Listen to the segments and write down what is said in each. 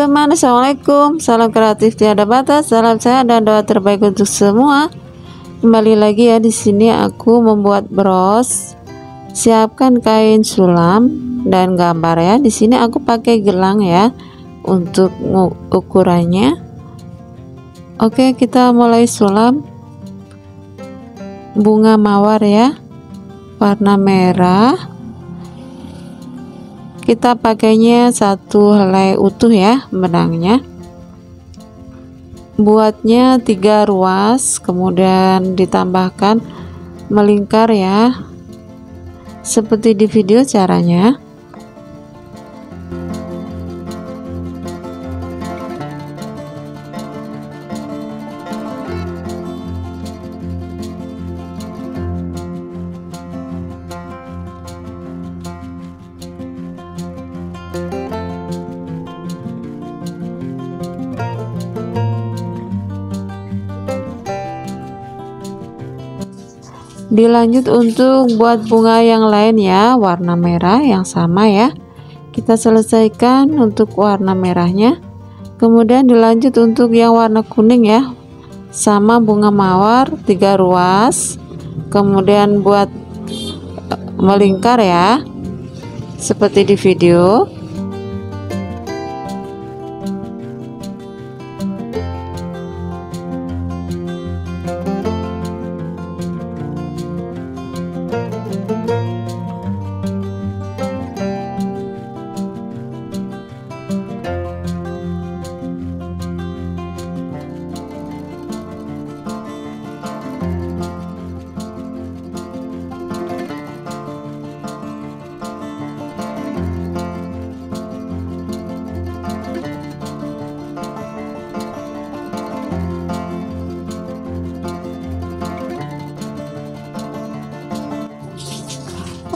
teman-teman, assalamualaikum. Salam kreatif tiada batas, salam sehat dan doa terbaik untuk semua. Kembali lagi ya, di sini aku membuat bros. Siapkan kain sulam dan gambar ya. Di sini aku pakai gelang ya untuk ukurannya. Oke, kita mulai sulam bunga mawar ya, warna merah. Kita pakainya satu helai utuh ya benangnya. Buatnya 3 ruas, kemudian ditambahkan melingkar ya, seperti di video caranya. Dilanjut untuk buat bunga yang lain ya, warna merah yang sama ya. Kita selesaikan untuk warna merahnya, kemudian dilanjut untuk yang warna kuning ya, sama bunga mawar 3 ruas, kemudian buat melingkar ya seperti di video.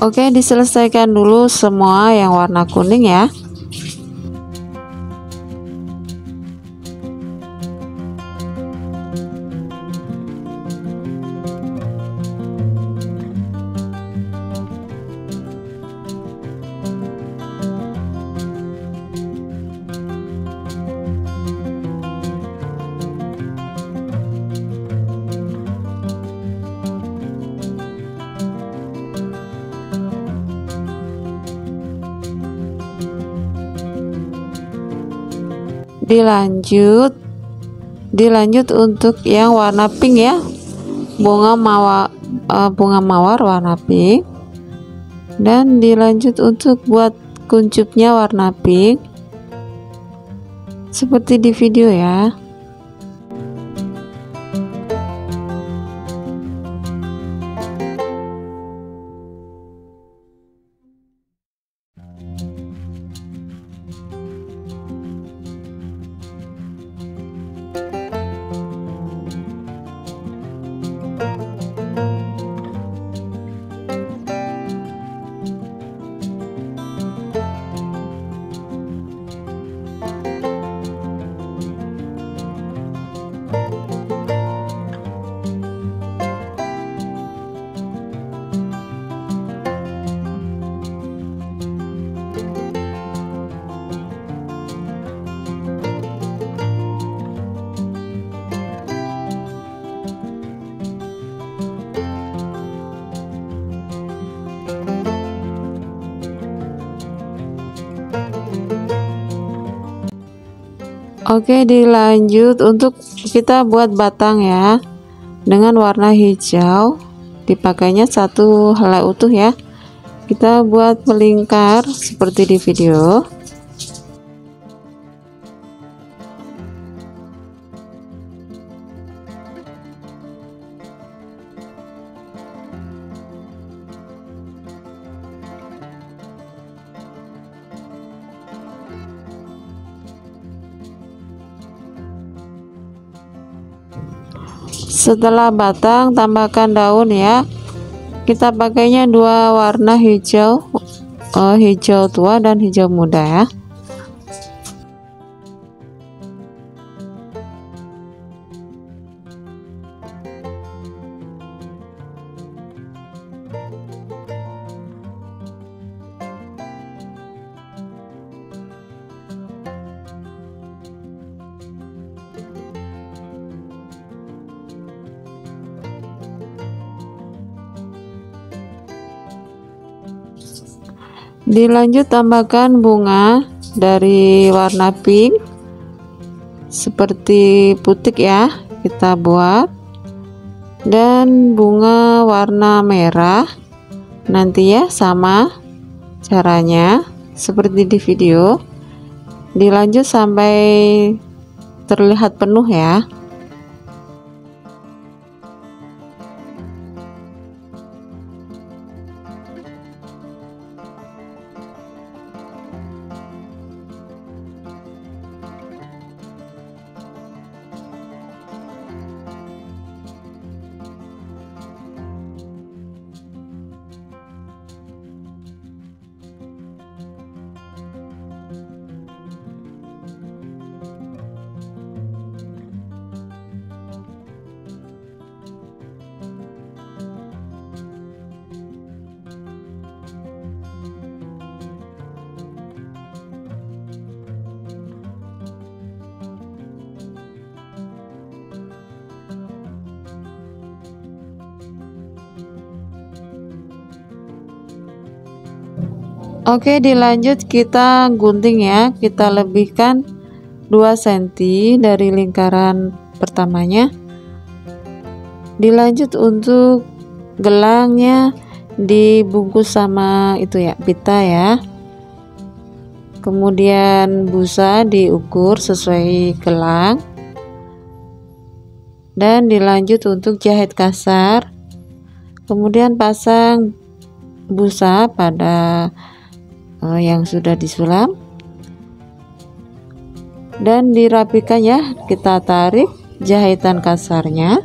Oke, diselesaikan dulu semua yang warna kuning ya. Dilanjut untuk yang warna pink ya, bunga mawar warna pink, dan dilanjut untuk buat kuncupnya warna pink seperti di video ya. Oke, dilanjut untuk kita buat batang ya dengan warna hijau. Dipakainya satu helai utuh ya. Kita buat melingkar seperti di video. Setelah batang, tambahkan daun ya. Kita pakainya 2 warna hijau, hijau tua dan hijau muda ya. Dilanjut tambahkan bunga dari warna pink seperti putik ya, kita buat, dan bunga warna merah nanti ya, sama caranya seperti di video. Dilanjut sampai terlihat penuh ya. Oke, dilanjut kita gunting ya. Kita lebihkan 2 cm dari lingkaran pertamanya. Dilanjut untuk gelangnya dibungkus sama itu ya, pita ya. Kemudian busa diukur sesuai gelang. Dan dilanjut untuk jahit kasar. Kemudian pasang busa pada yang sudah disulam dan dirapikan ya. Kita tarik jahitan kasarnya,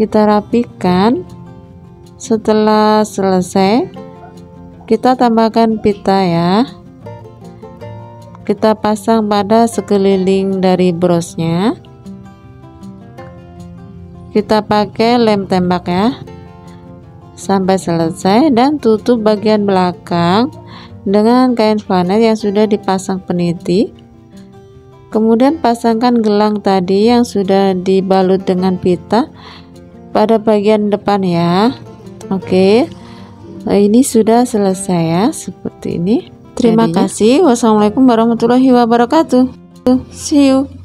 kita rapikan. Setelah selesai kita tambahkan pita ya, kita pasang pada sekeliling dari brosnya. Kita pakai lem tembak ya sampai selesai, dan tutup bagian belakang dengan kain flanel yang sudah dipasang peniti. Kemudian pasangkan gelang tadi yang sudah dibalut dengan pita pada bagian depan ya. Oke, ini sudah selesai ya, seperti ini. Terima kasih. Wassalamualaikum warahmatullahi wabarakatuh. See you.